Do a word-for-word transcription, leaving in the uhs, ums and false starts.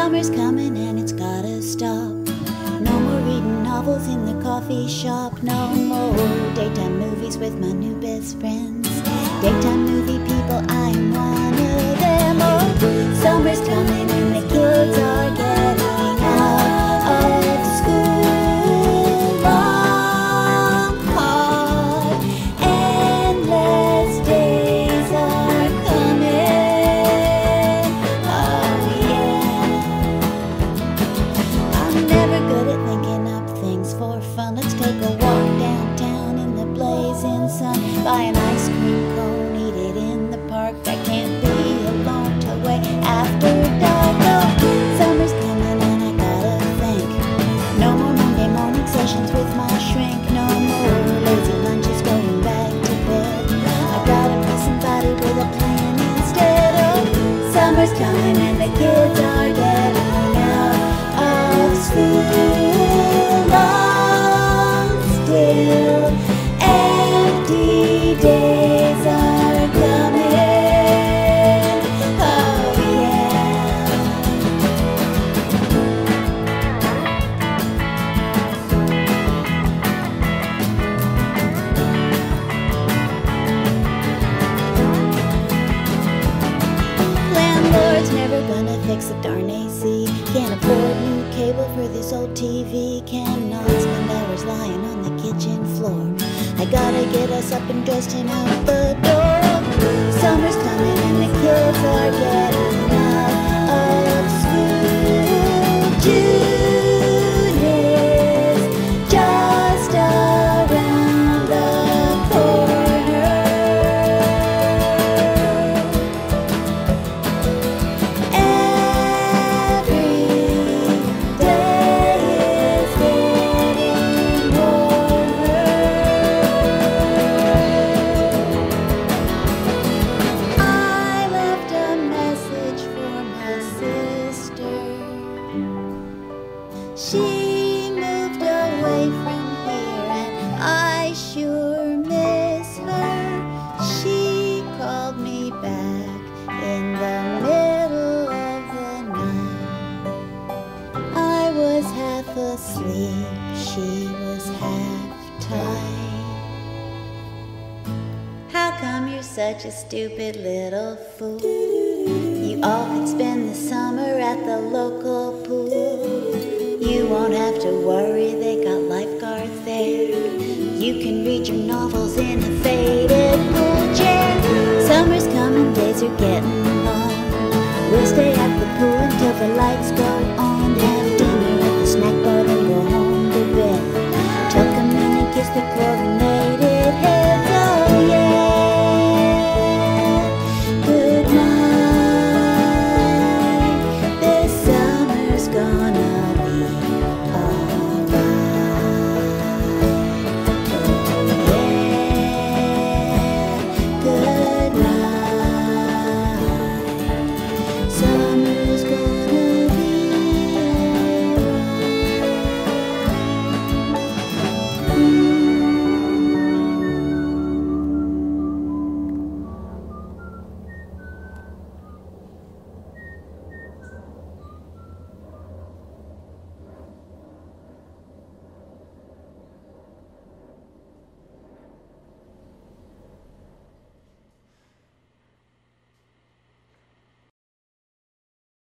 Summer's coming and it's gotta stop. No more reading novels in the coffee shop. No more daytime movies with my new best friends. Daytime movie people, I'm one of them. Oh, summer's coming and the kids are getting out of school. Long, hard, endless days are coming. Oh yeah. I'm never good at thinking up things for fun. Let's take a walk downtown in the blazing sun. Buy an ice cream. Summer's coming and the kids are getting out of school. Long, still, empty days are coming. Oh yeah. Landlord's never gonna fix a darn A C. Can't afford new cable for this old T V. Cannot spend hours lying on the kitchen floor. I gotta get us up and dressed and out the door. Summer's coming and the kids are getting out of school. June is just around the corner. Every day is getting warmer. I left a message for my sister. She moved away from here and I sure miss her. She called me back in the middle of the night. I was half asleep, she was half tired. How come you're such a stupid little fool? You all could spend the summer at the local pool. You won't have to worry, they got lifeguards there. You can read your novels in a faded pool chair. Summer's coming, days are getting long. We'll stay